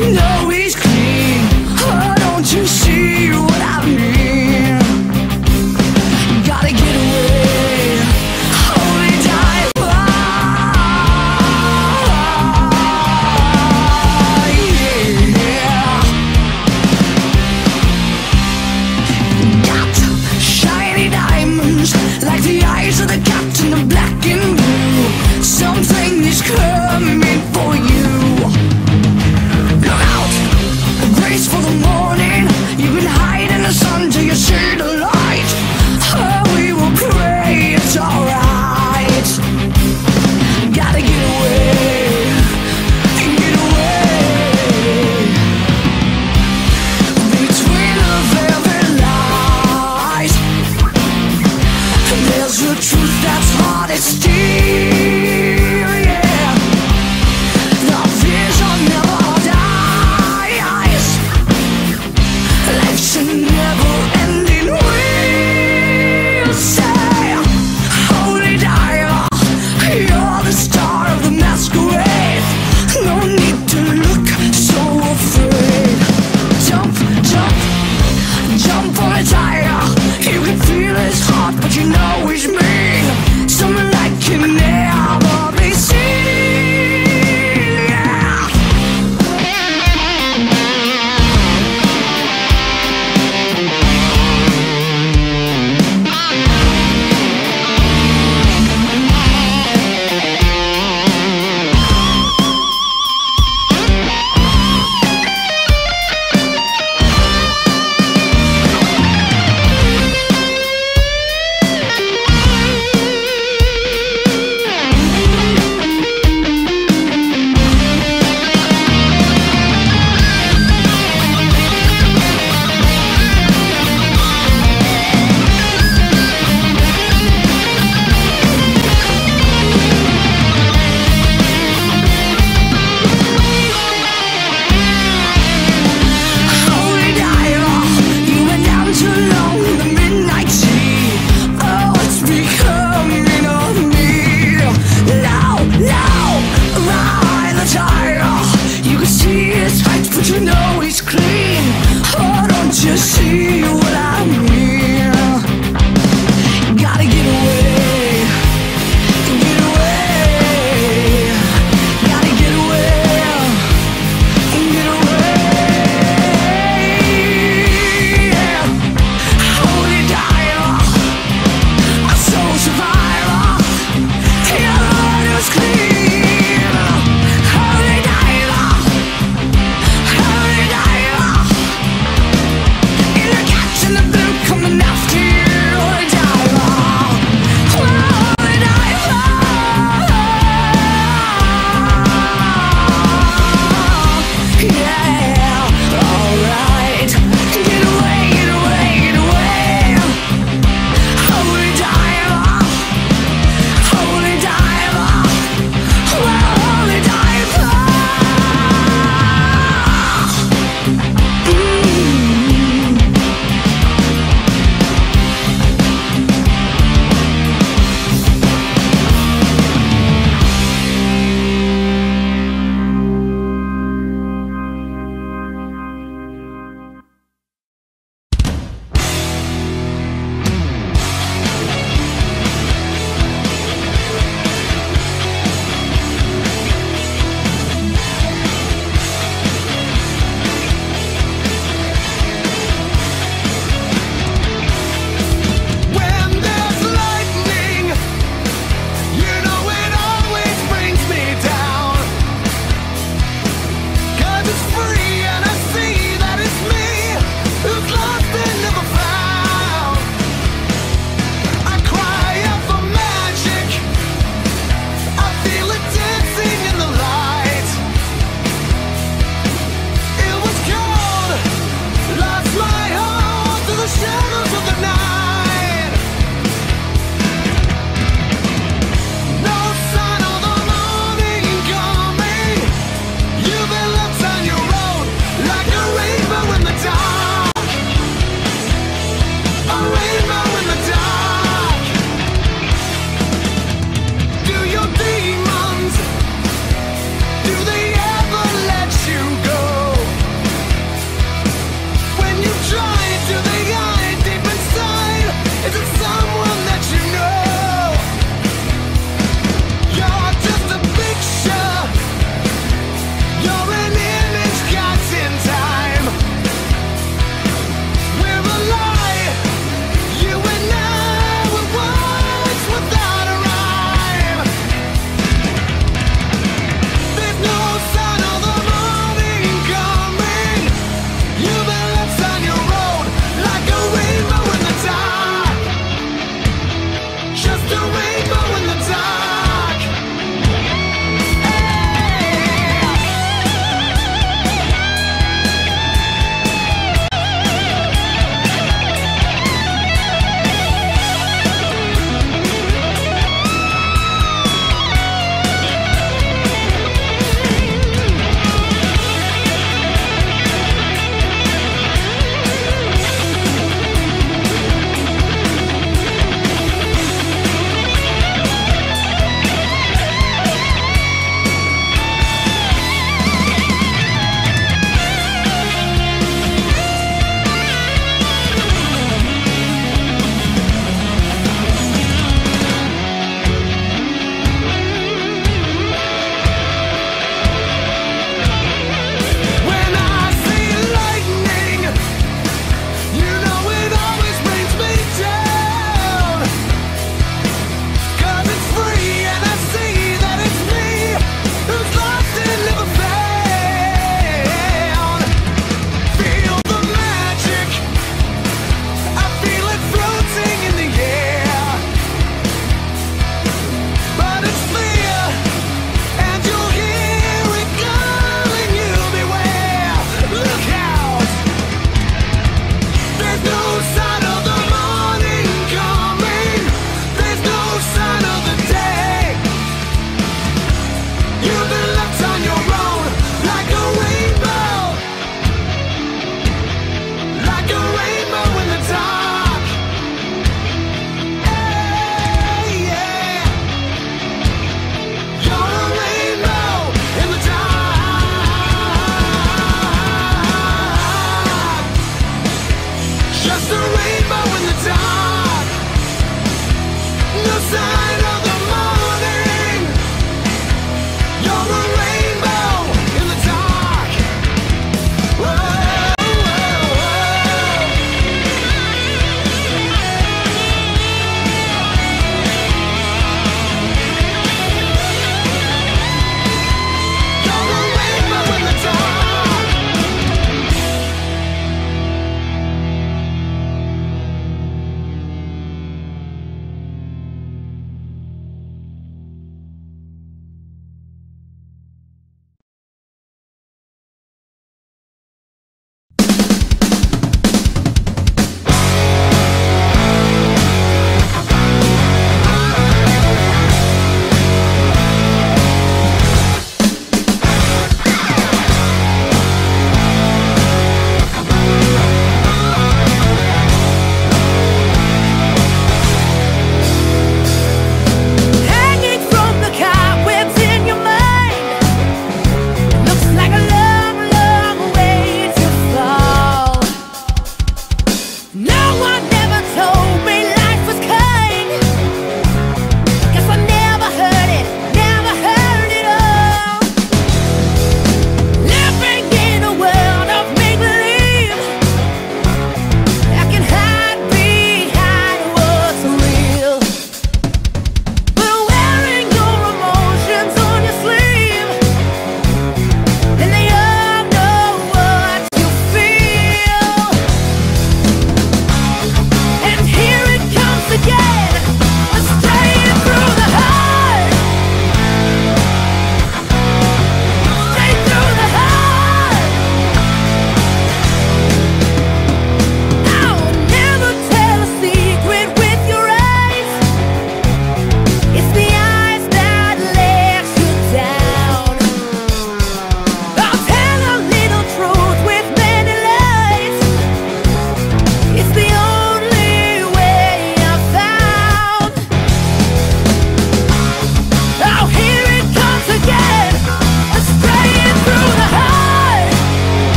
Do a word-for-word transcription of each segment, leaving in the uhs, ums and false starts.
you know he's clean? Oh, don't you see what I mean? Gotta get away, holy dive, yeah. Got shiny diamonds like the eyes of the captain of black and blue. Something is coming for you. Look out!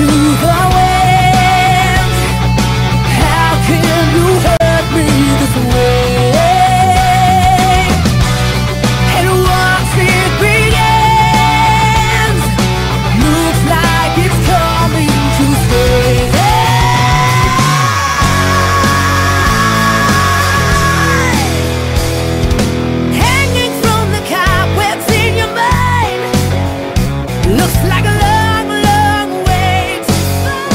looks like a long, long way to fall.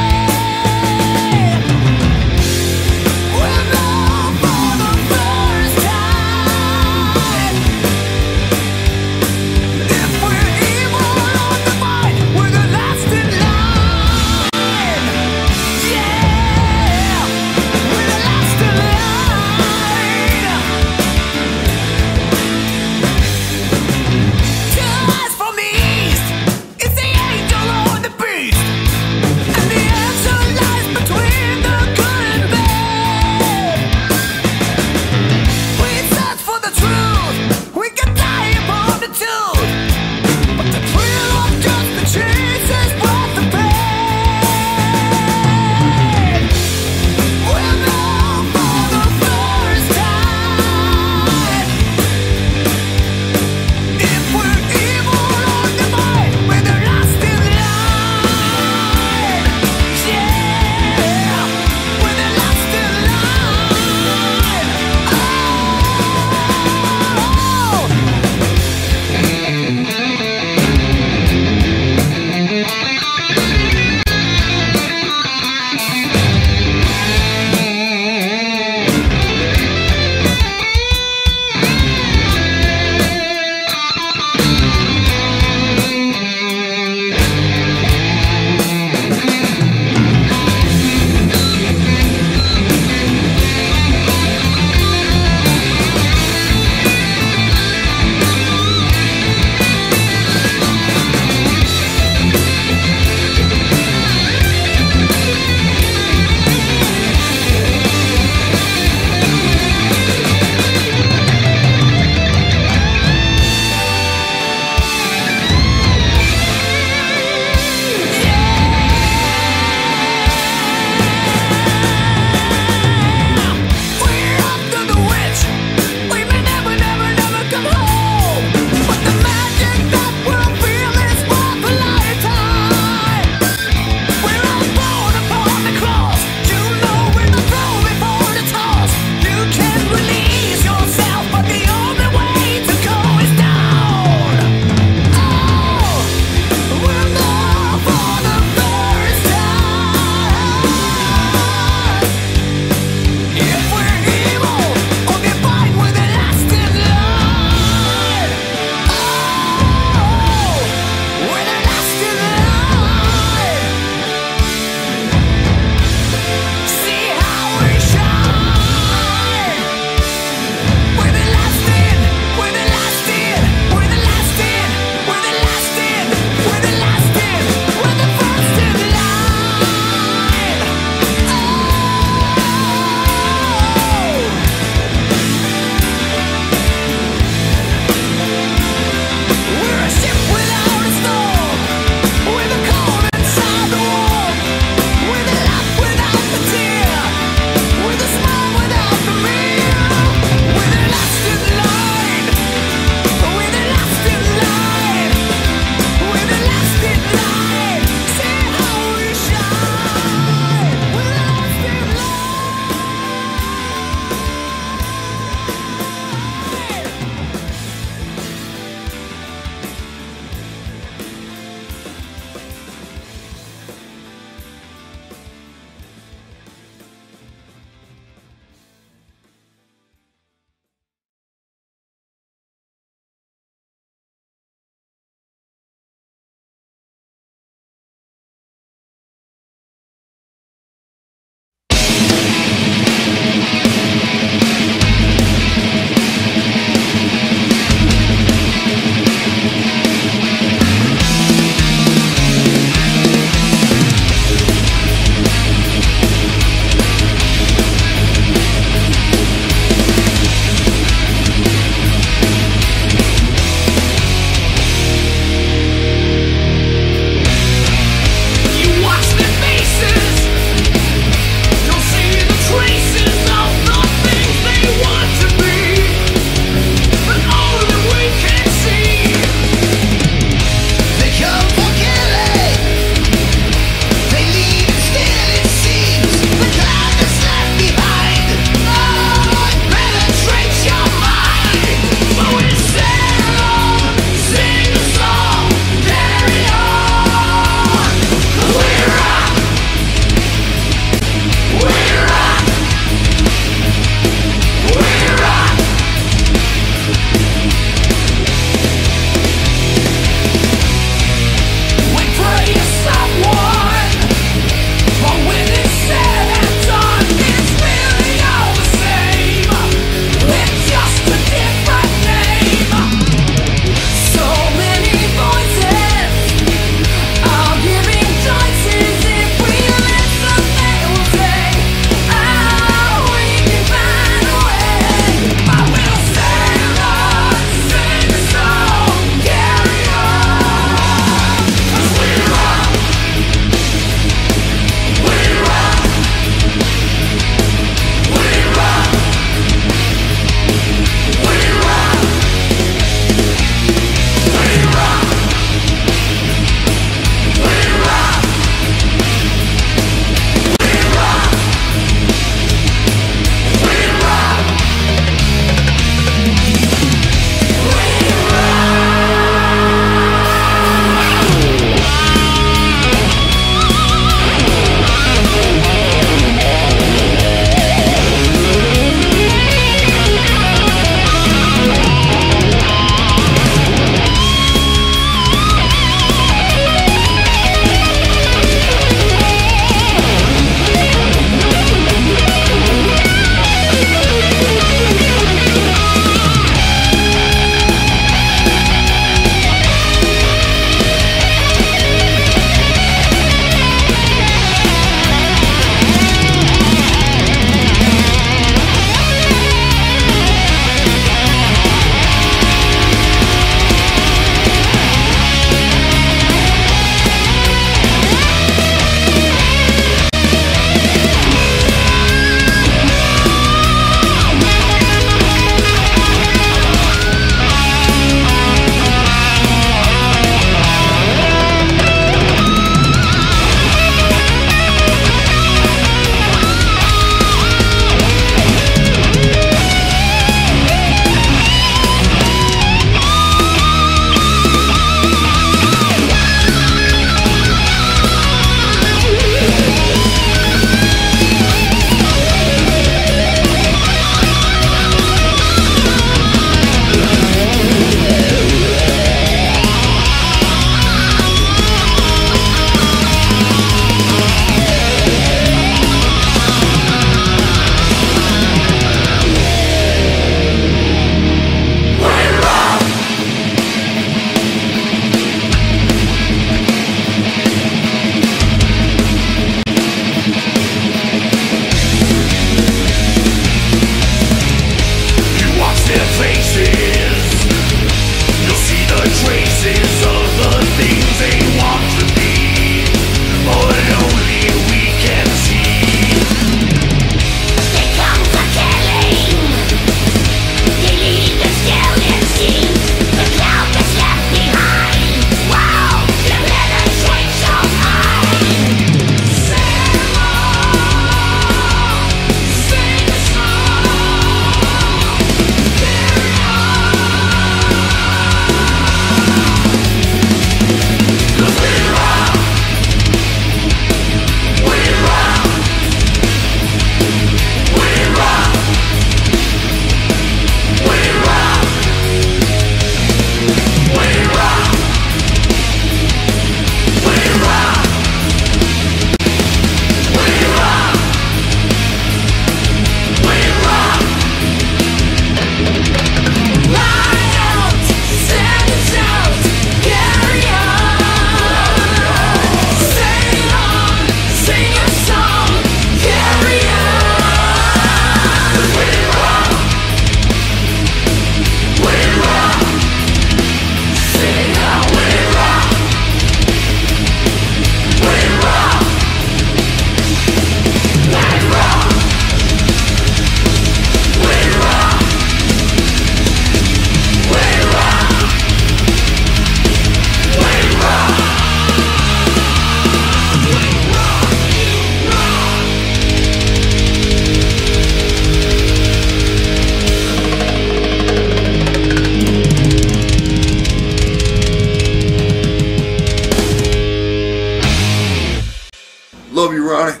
on it.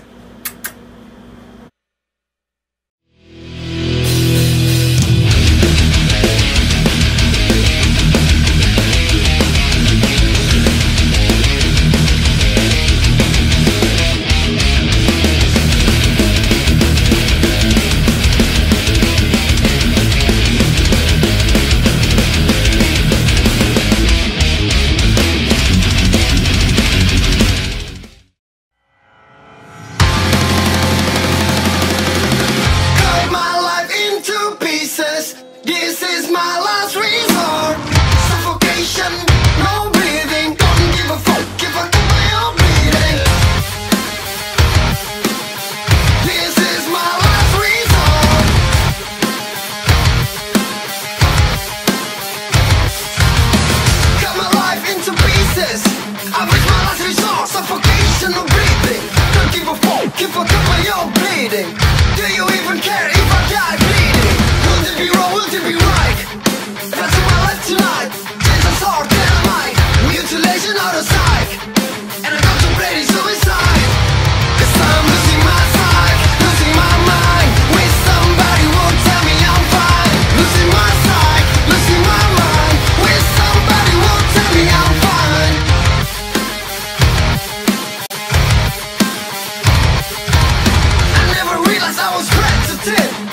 This is my last resort. Suffocation, no breathing. Don't give a fuck if I do my own bleeding. This is my last resort. Cut my life into pieces. I've reached my last resort. Suffocation, no breathing. Don't give a fuck if I do my own bleeding. Do you even care if I die bleeding? Will it be wrong? Will it be right? That's what I left tonight. There's a sort of dynamite, mutilation out of psych, and I'm contemplating suicide. 'Cause I'm losing my psyche, losing my mind. With somebody won't tell me I'm fine. Losing my psyche, losing my mind. With somebody won't tell me I'm fine. I never realized I was cracked to tip.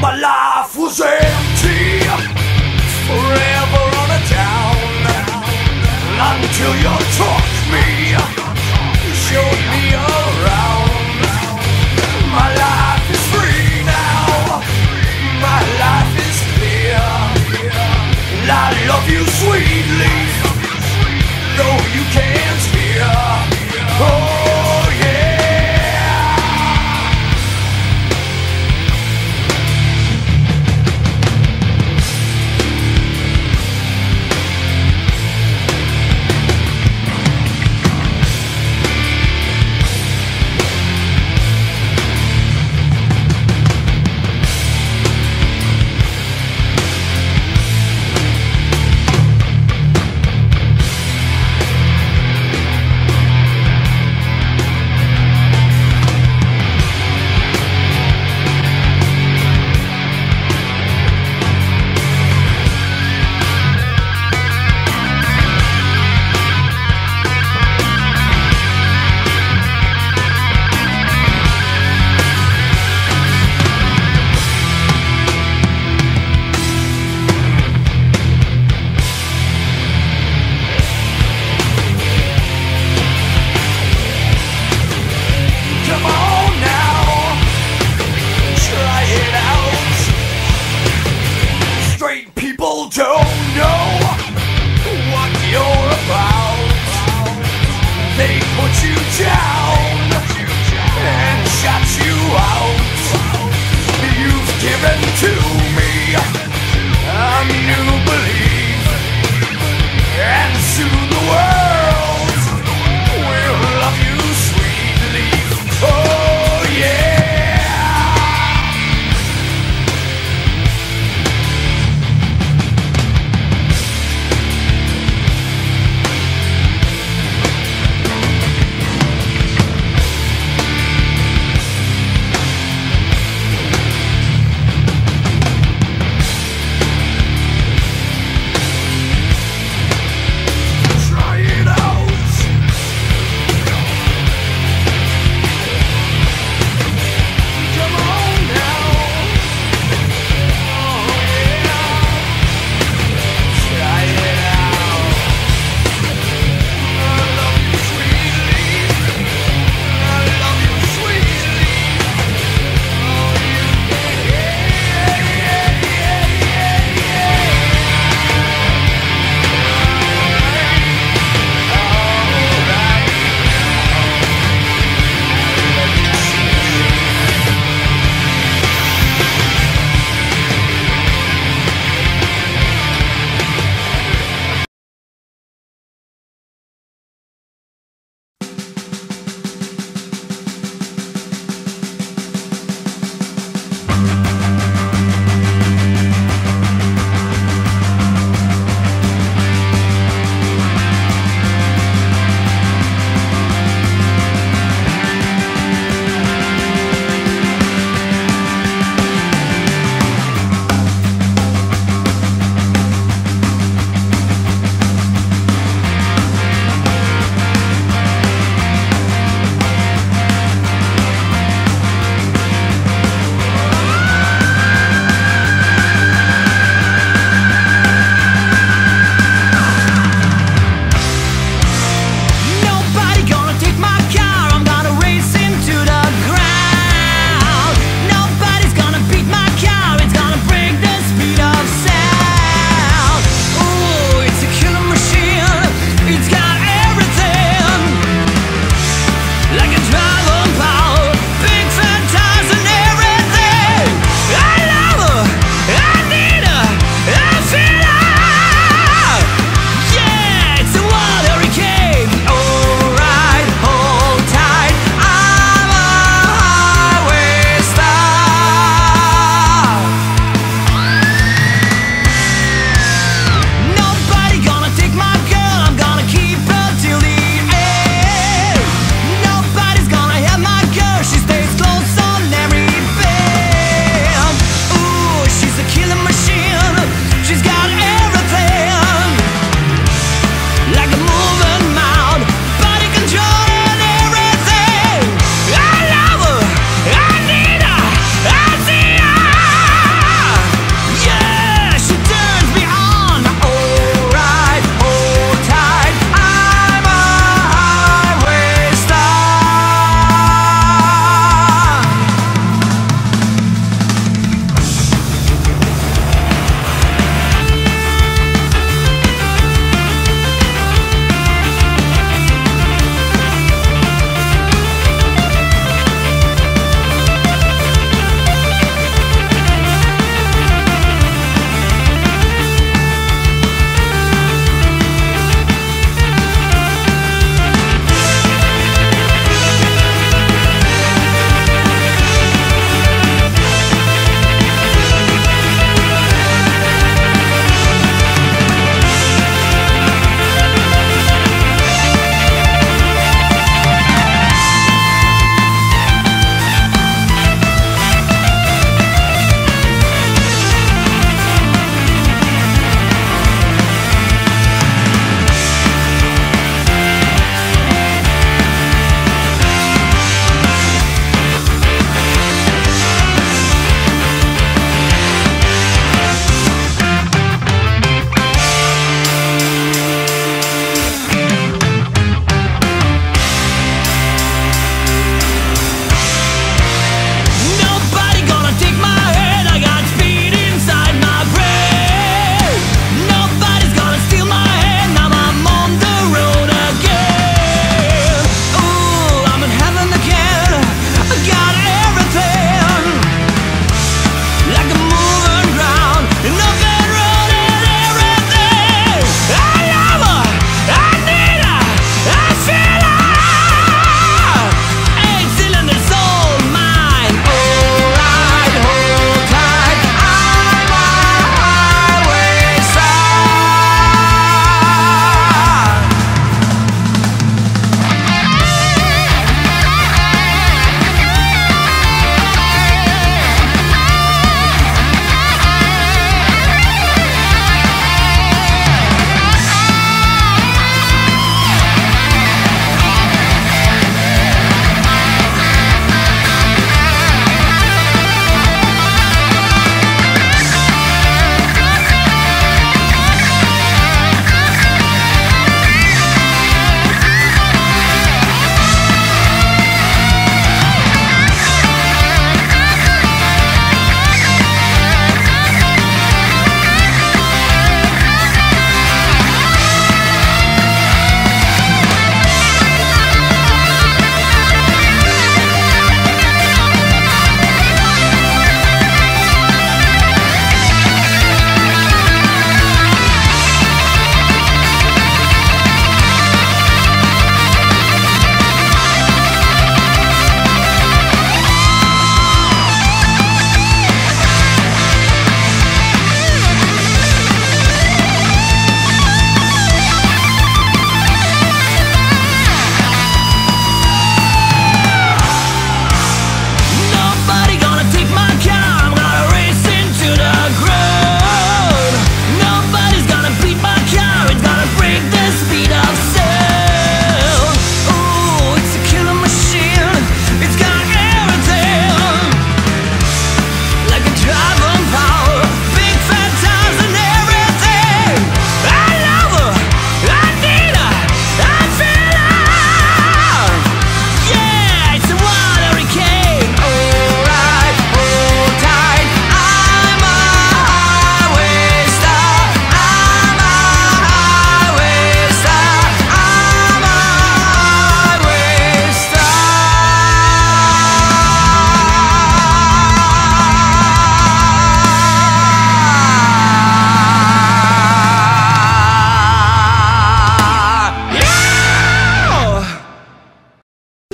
My life was empty, forever on a down, until you took me, showed me around. My life is free now, my life is clear, and I love you sweetly, though you can't hear. Oh, I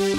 If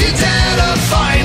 you dead a fire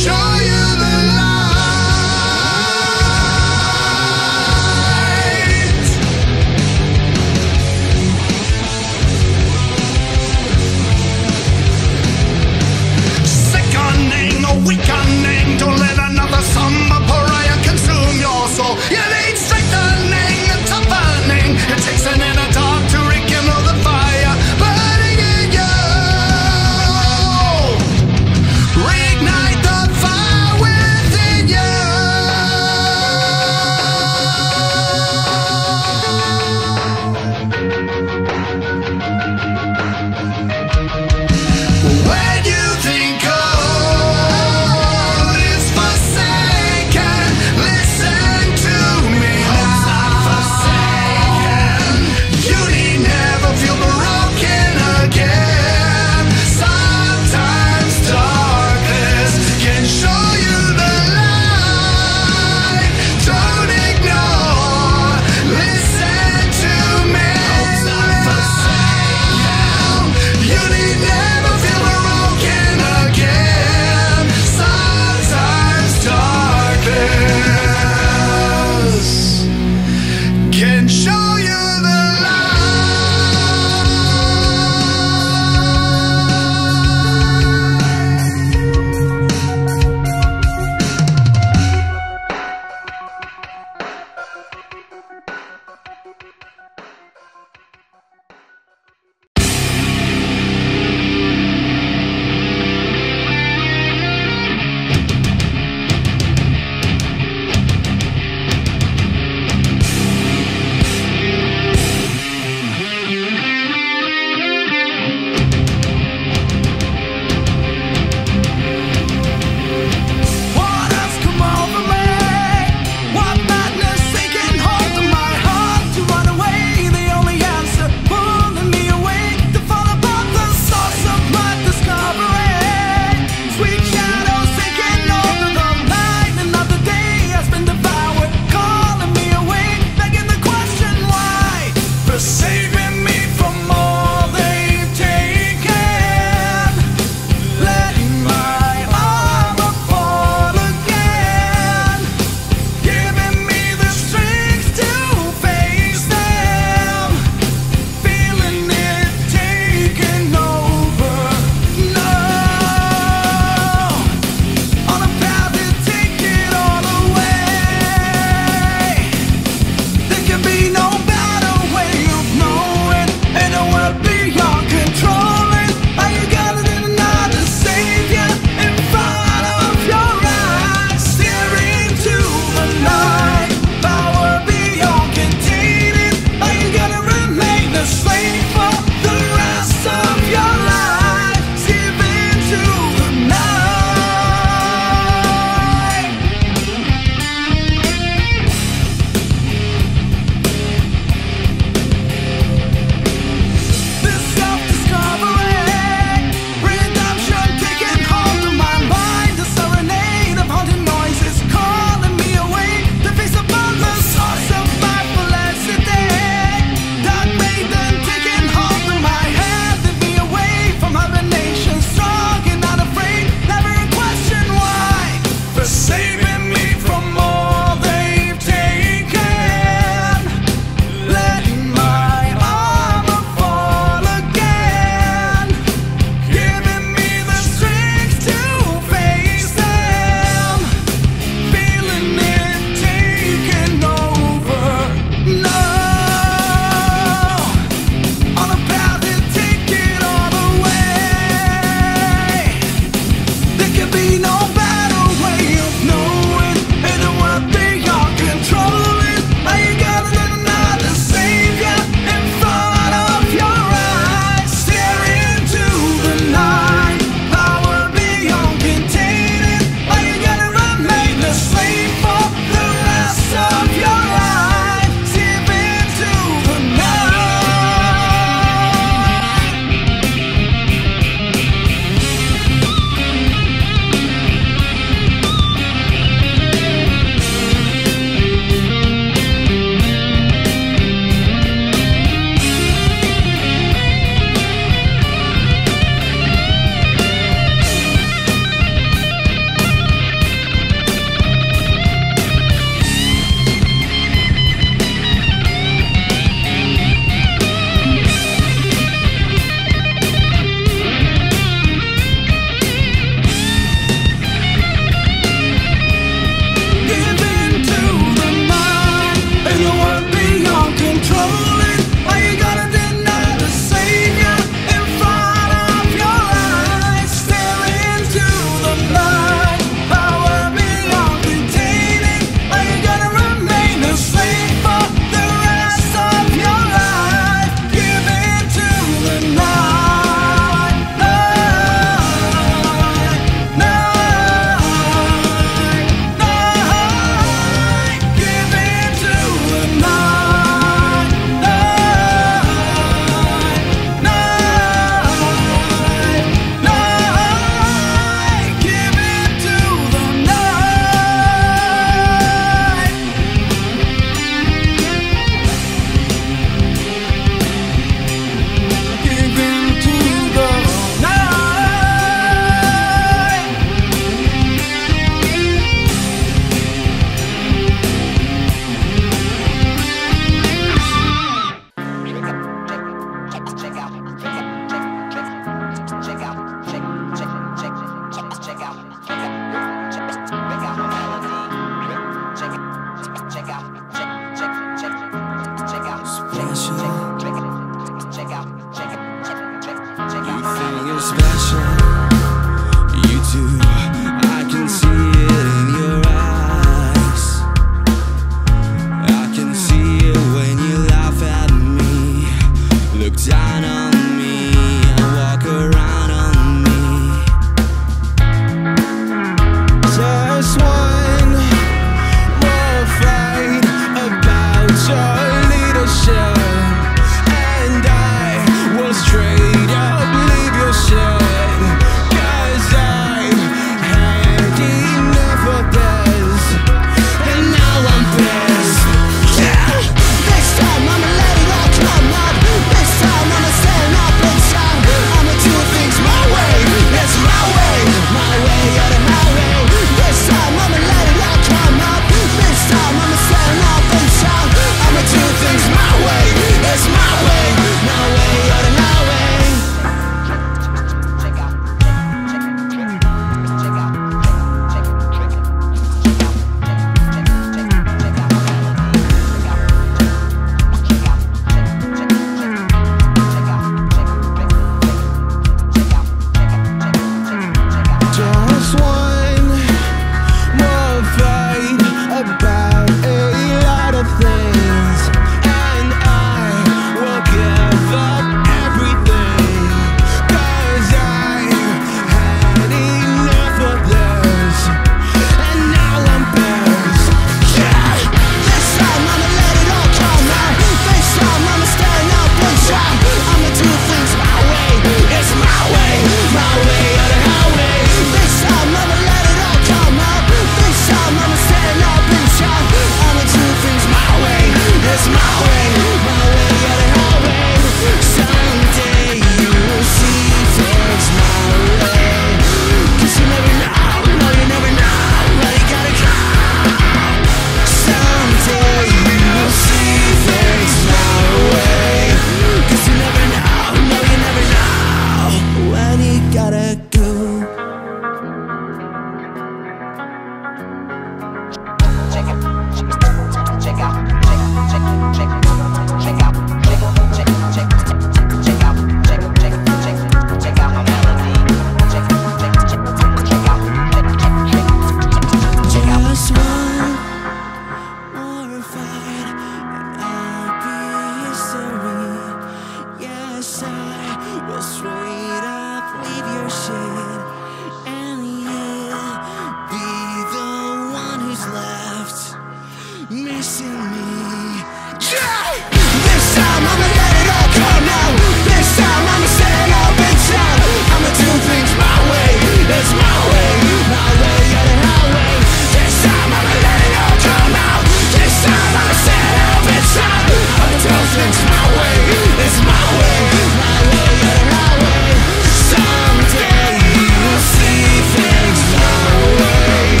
missing me. Yeah! This time I'ma let it all go now. This time I'ma set it up in town. I'ma do things my way. It's my way, my way, yeah, the highway. This time I'ma let it all go now. This time I'ma set it up in town. I'ma do things my way. It's my way, my way, yeah, the highway. Someday you'll see things my way.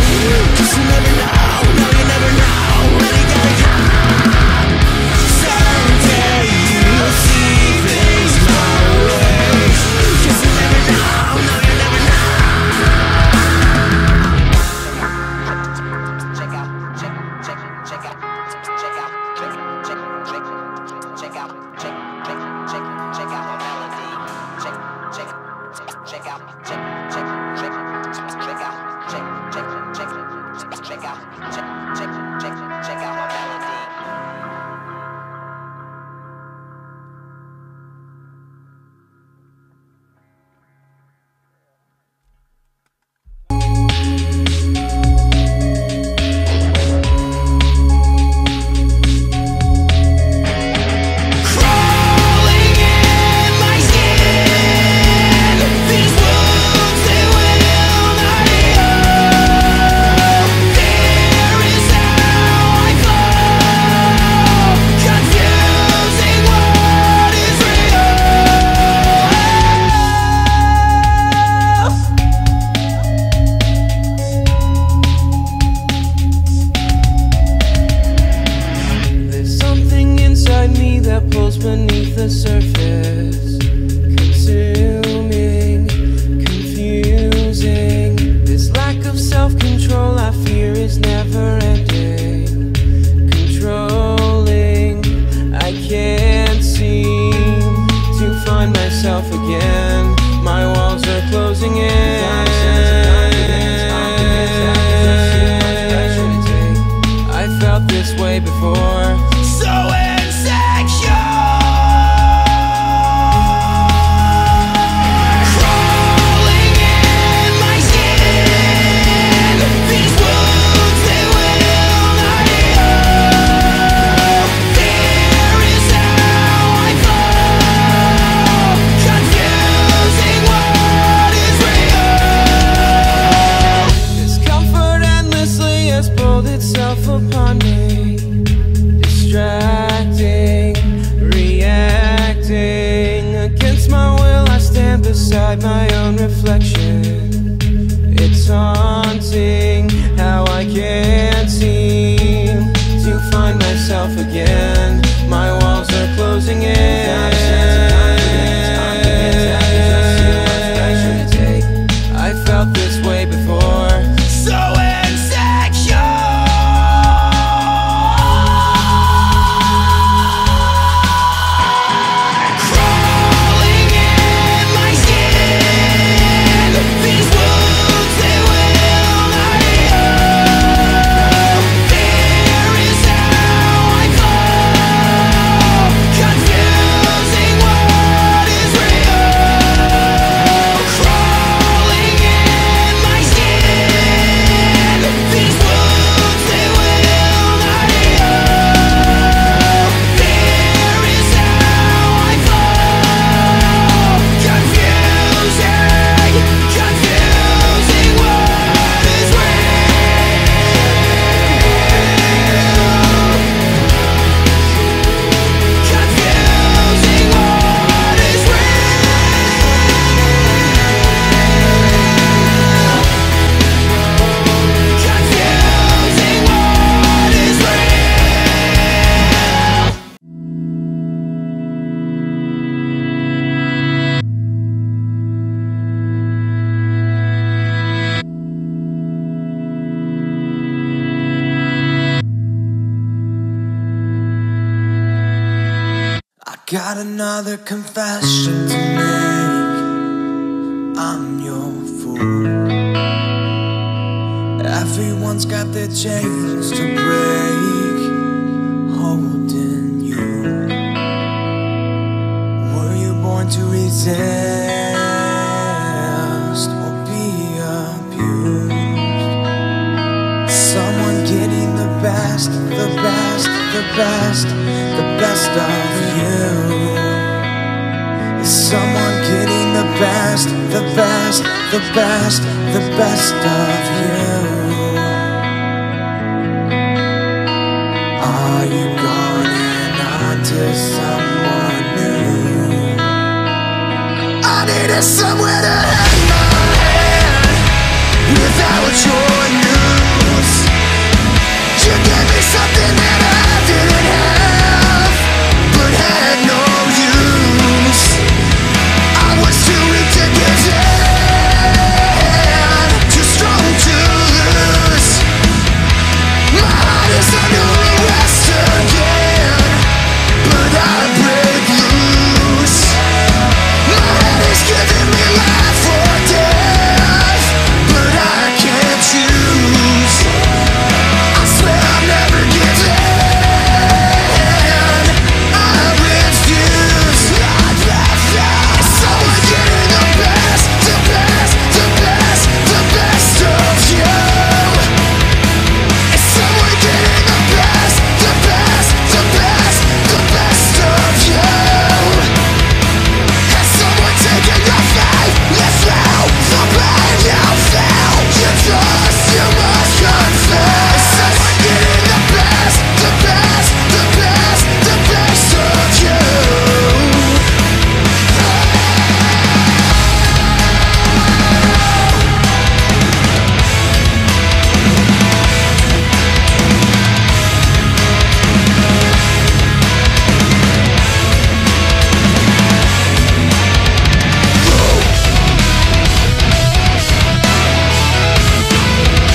Cause you never know, no, you never know. Got another confession to make. I'm your fool. Everyone's got their chains to break, holding you. Were you born to resist or be abused? Someone getting the best, the best. the best, the best of you. Is someone getting the best, the best, the best, the best of you? Are you going on to someone new? I needed somewhere to hang my head without your news. You gave me something that I didn't have, but had no use. I was too weak to give in, too strong to lose. My heart is under arrest again, but I break loose. My head is giving me life or death, but I can't choose. I swear I'll never give in. I refuse. Is someone getting the best, the best, the best, the best of you? Is someone getting the best, the best, the best, the best of you? Has someone taken your faith? You fell, the pain you felt. You just, you must confess.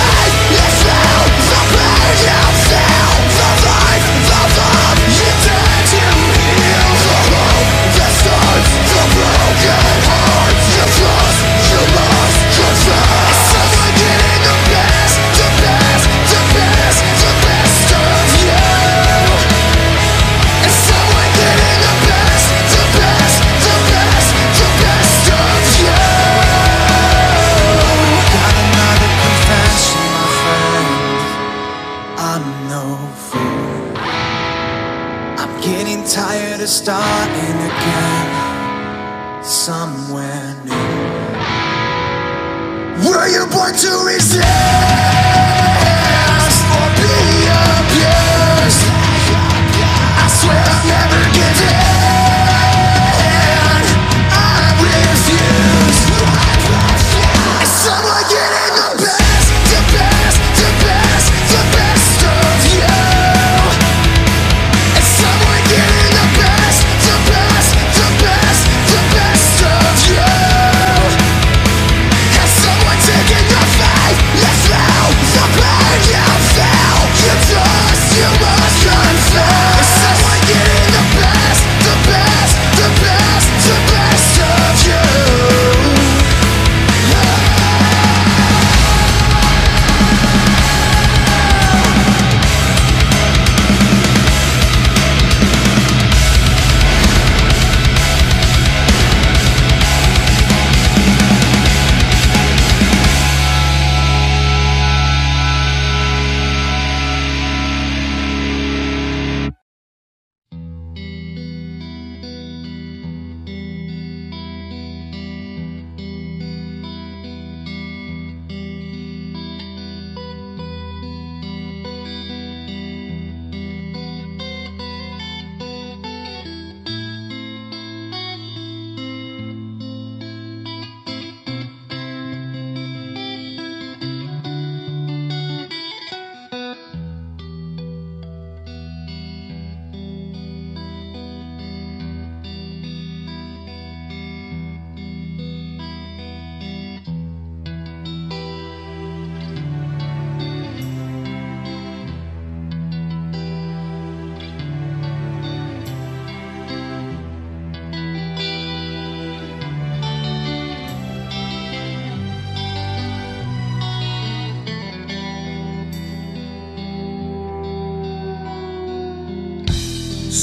Is someone getting the best, the best, the best, the best of you? Is someone taking your faith? You feel the pain, you feel the life, the love you did, you heal the hope, the scars, the broken hearts you've lost, you must confess. Is someone getting the best, the best, the best, the best of you? Is someone getting the best, the best, the best, the best of you? Got another confession, my friend. I'm no fool. I'm getting tired of starting again somewhere new. Were you born to resist or be abused? I swear I'll never give in. I refuse. Is someone getting the best, the best, the best, the best of you? Is someone getting the best, the best, the best, the best of you? Has someone taken your faith? You feel the pain, you feel. You just, you must confess. Is someone getting the best, the best, the best, the best of you?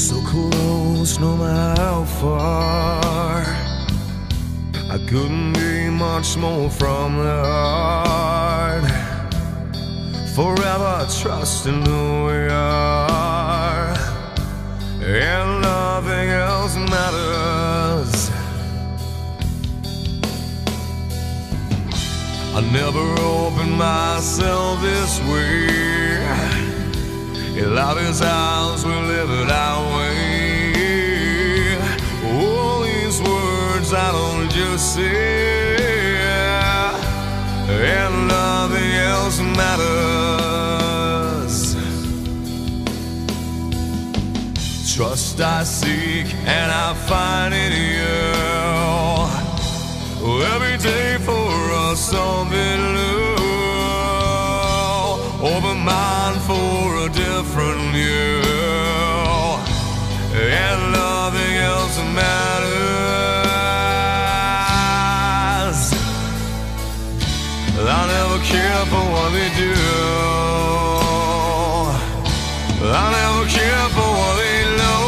So close, no matter how far. once more from the heart. Forever trusting who we are, and nothing else matters. I never opened myself this way. In love is ours, we live it our way. All these words I don't just say, and nothing else matters. Trust I seek and I find in you. Every day for us something new. Open mind for a different view, and nothing else matters. I never care for what they do. I never care for what they know.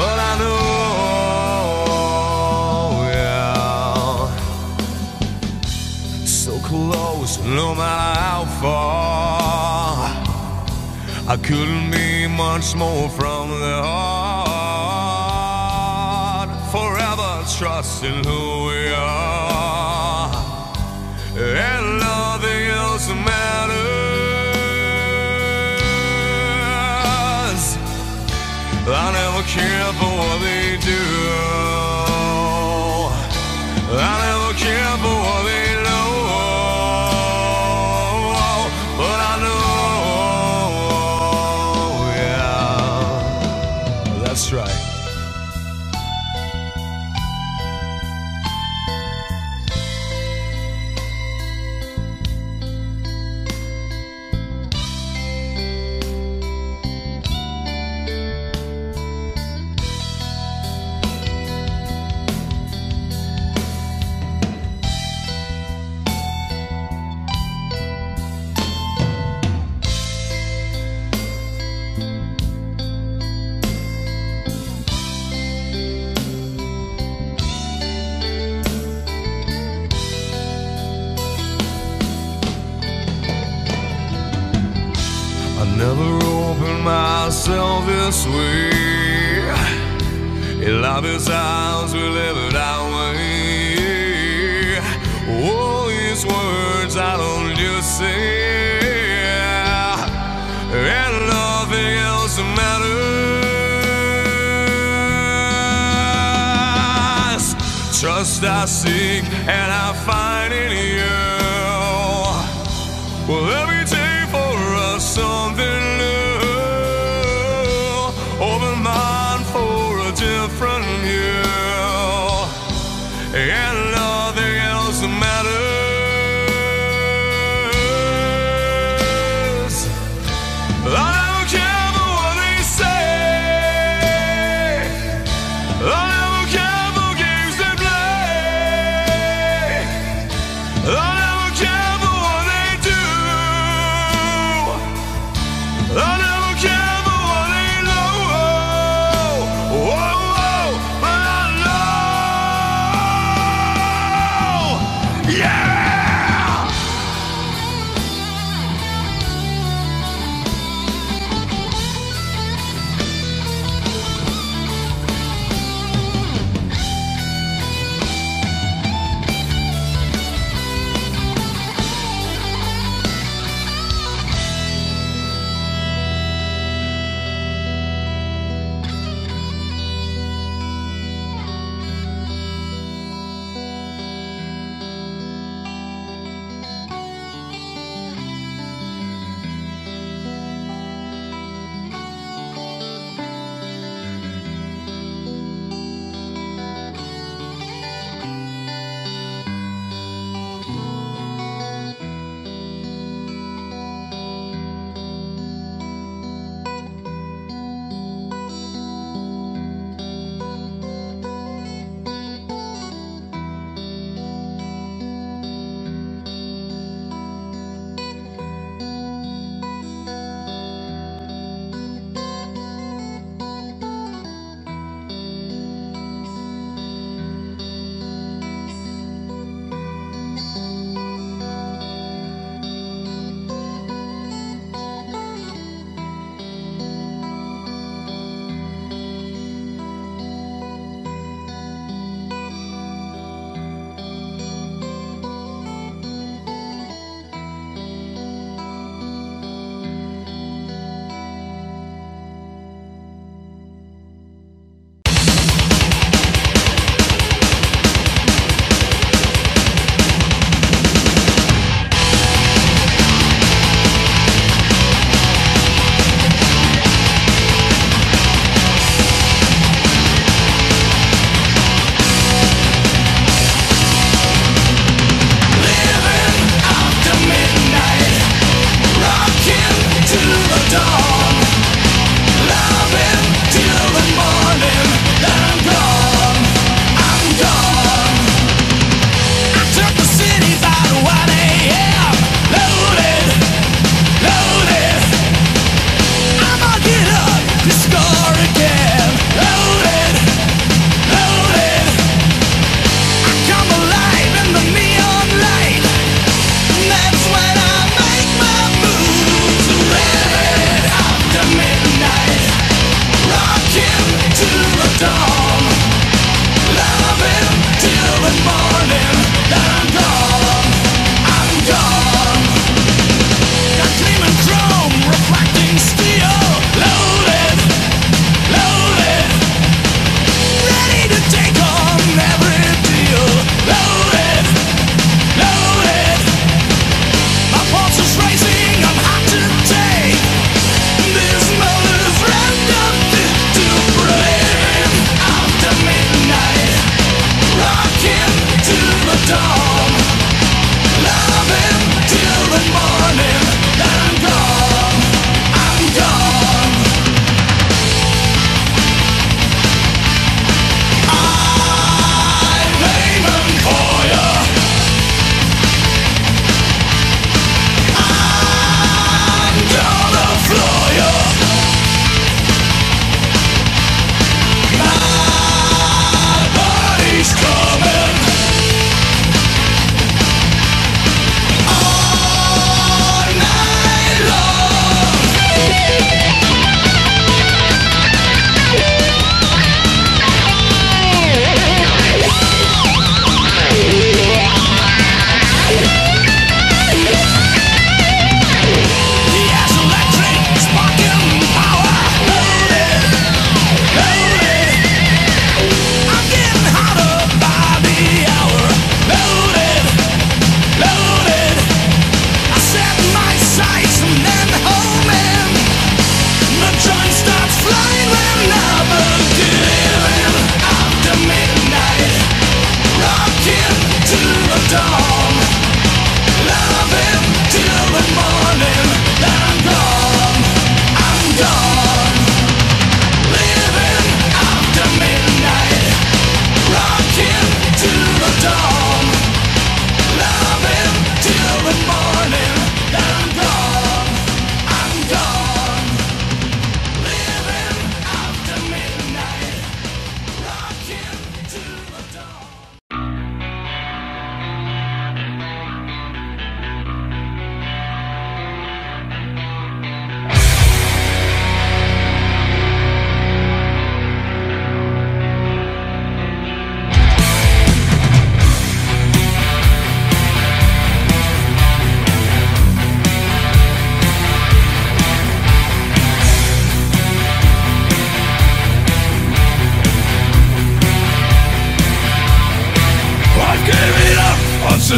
But I know, yeah. So close, no matter how far. I couldn't be much more from the heart. Forever trusting who we are, and nothing else matters. I never care for what they do. I never care for what they know. But I know, yeah, that's right. Never opened myself this way. In love is ours, we live it our way. All these words I don't just say, and nothing else matters. Trust I seek and I find in you. Well, every day something new. Open mind for a different view, and nothing else matters. I don't care for what they say. I never care for games they play. I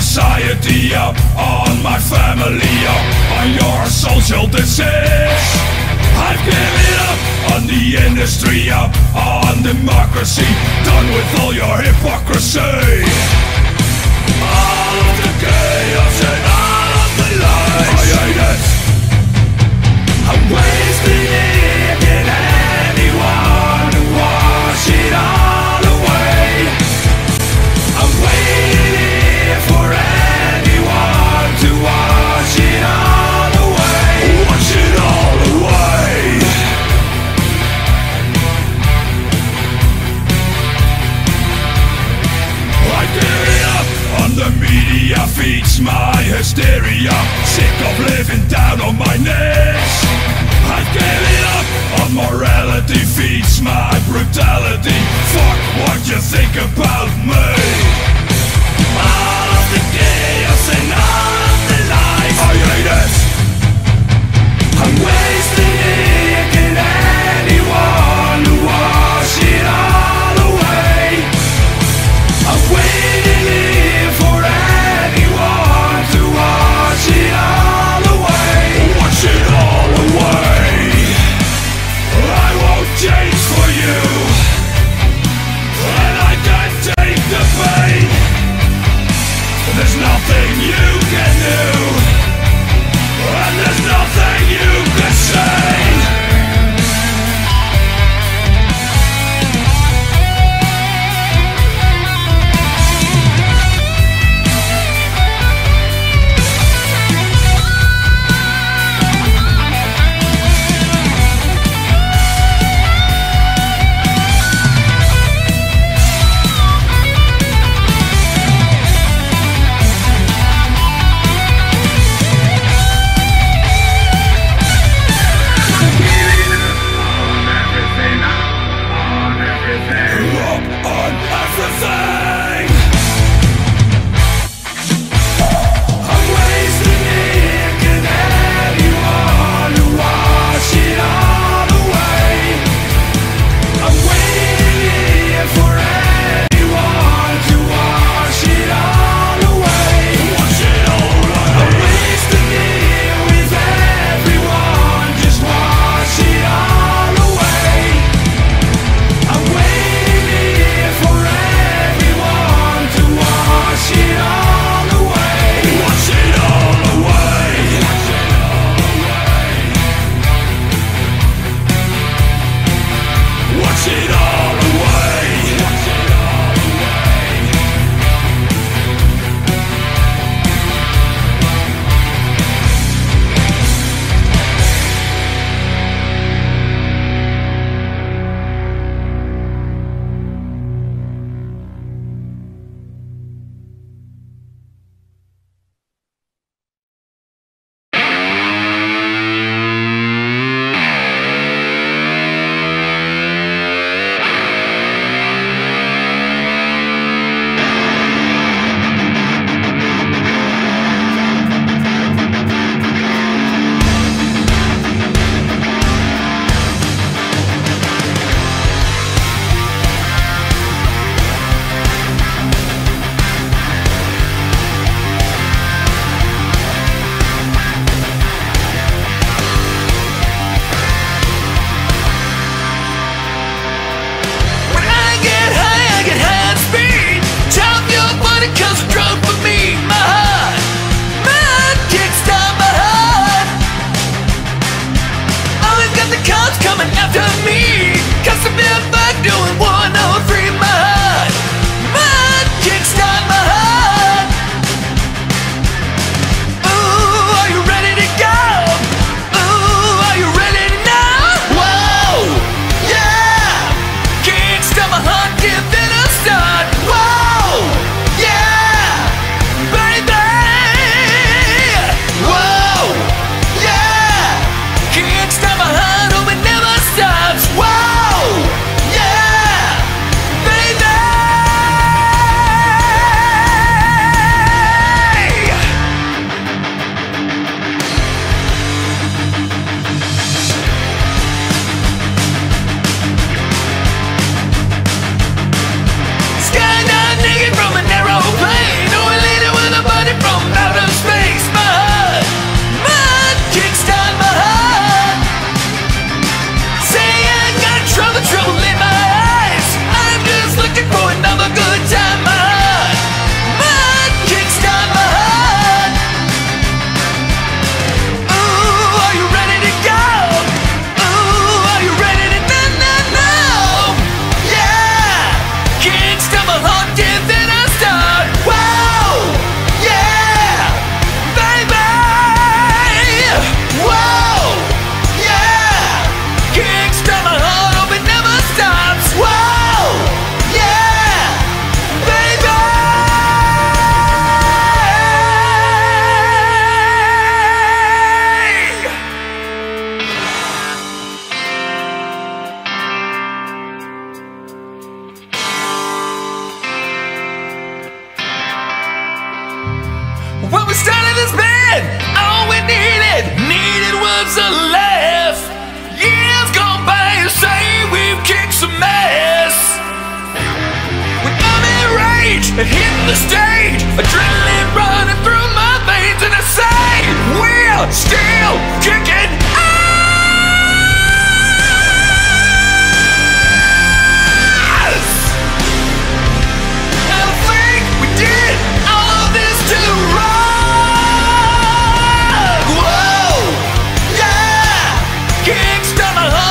society up, on my family up. On your social disease, I've given up. On the industry up, on democracy. Done with all your hypocrisy. All of the chaos and all of the lies, I hate it. I'm wasting it in anyone to wash it all away. I'm waiting here for anyone to wash it all away. Wash it all away. I give it up. On the media feeds my hysteria. Sick of living down on my knees. I give it up. On morality feeds my brutality. Fuck what you think about me. All of the chaos and all of the lies, I hate it. I'm wasting it. Can anyone wash it all away? I'm waiting here for anyone to wash it all away. Wash it all away. I won't change for you, and I can't take the pain. There's nothing you can do, and there's nothing you can say. Can't stop my heart, give it a start. Whoa, yeah. the stage, adrenaline running through my veins, and I say we're still kicking ass. I think we did all of this to rock. Whoa, yeah, kickstart my heart.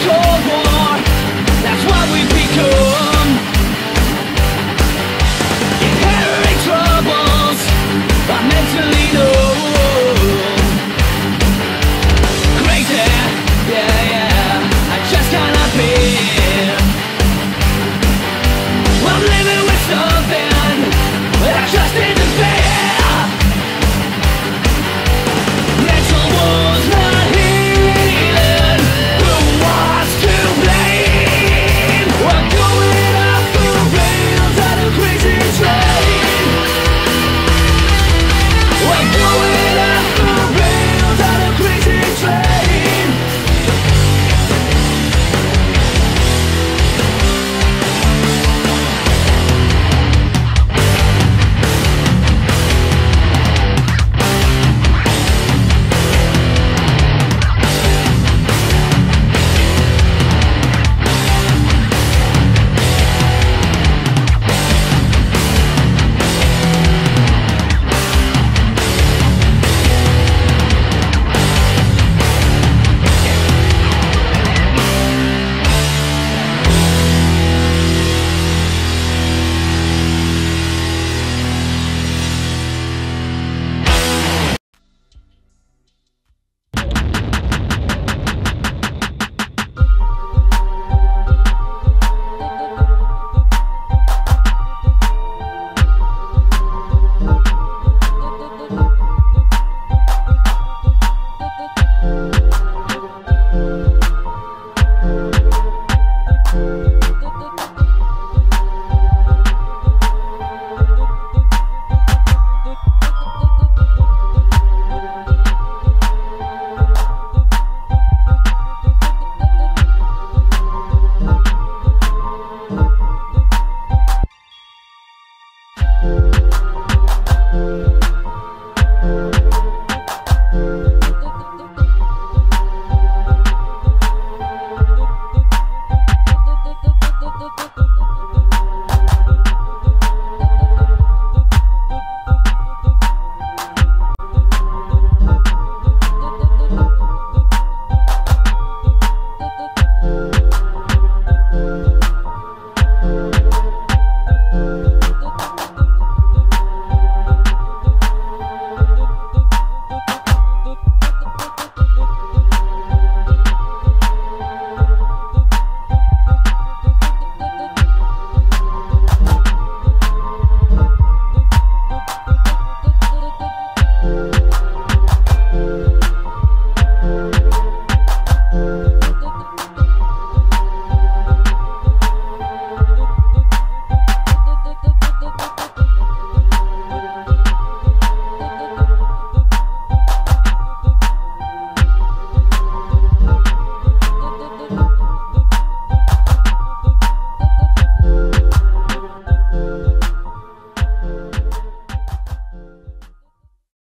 Cold war, that's what we become.